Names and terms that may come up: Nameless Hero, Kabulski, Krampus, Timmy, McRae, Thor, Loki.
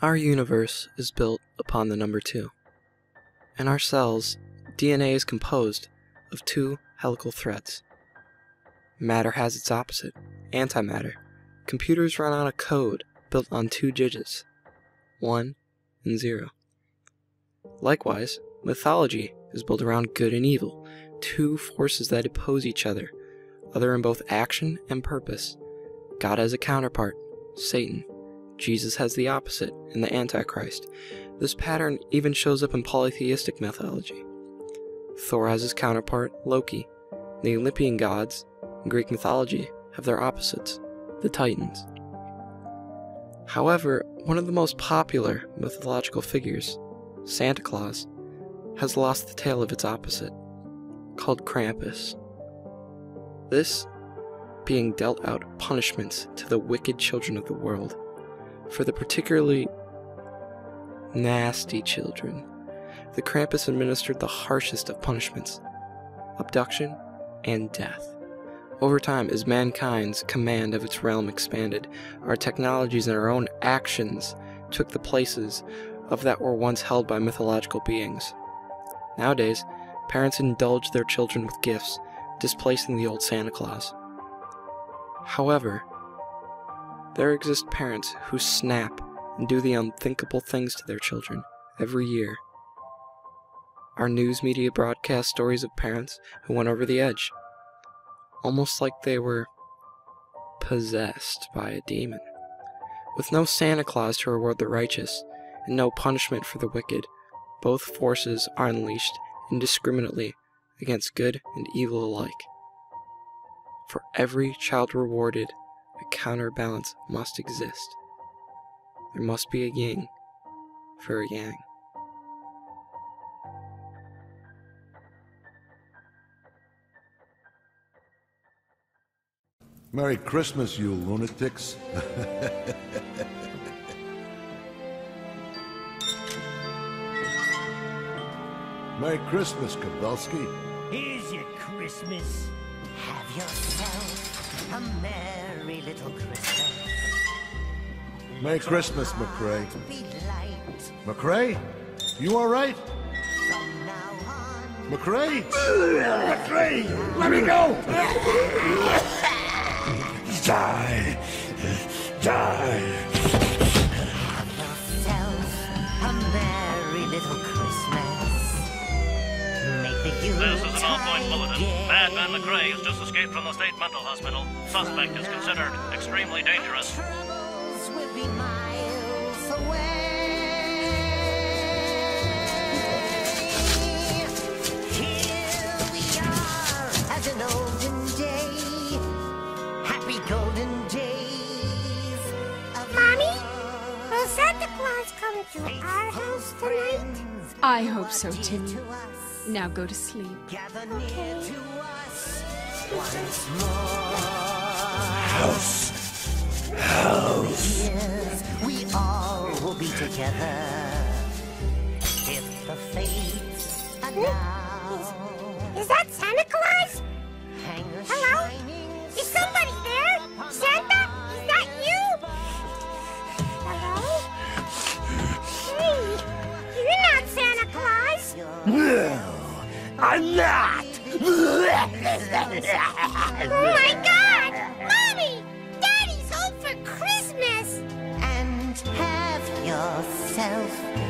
Our universe is built upon the number 2. In our cells, DNA is composed of 2 helical threads. Matter has its opposite, antimatter. Computers run on a code built on 2 digits, 1 and 0. Likewise, mythology is built around good and evil, 2 forces that oppose each other in both action and purpose. God has a counterpart, Satan. Jesus has the opposite in the Antichrist. This pattern even shows up in polytheistic mythology. Thor has his counterpart, Loki. The Olympian gods in Greek mythology have their opposites, the Titans. However, one of the most popular mythological figures, Santa Claus, has lost the tail of its opposite, called Krampus. This being dealt out punishments to the wicked children of the world, for the particularly nasty children. The Krampus administered the harshest of punishments, abduction and death. Over time, as mankind's command of its realm expanded, our technologies and our own actions took the places of that were once held by mythological beings. Nowadays, parents indulge their children with gifts, displacing the old Santa Claus. However, there exist parents who snap and do the unthinkable things to their children every year. Our news media broadcasts stories of parents who went over the edge, almost like they were possessed by a demon. With no Santa Claus to reward the righteous and no punishment for the wicked, both forces are unleashed indiscriminately against good and evil alike. For every child rewarded, a counterbalance must exist. There must be a yin for a yang. Merry Christmas, you lunatics. Merry Christmas, Kabulski. Here's your Christmas. Have yourself a merry little Christmas. Merry Christmas, McRae. McRae? You alright? McRae? McRae! Let me go! Die! Die! This is an all-point bulletin. Madman McRae has just escaped from the state mental hospital. Suspect is considered extremely dangerous. Troubles will be miles away. Here we are at an olden day. Happy golden days. Mommy, will Santa Claus come to our house tonight? I hope so, Timmy. Now go to sleep. Gather near to us once more. House. House. We all will be together. If the fates allow. Is that Santa Claus? Hello? Is somebody there? Santa? Is that you? Hello? Hey, you're not Santa Claus. No. I'm not! Oh my God! Mommy! Daddy's home for Christmas! And have yourself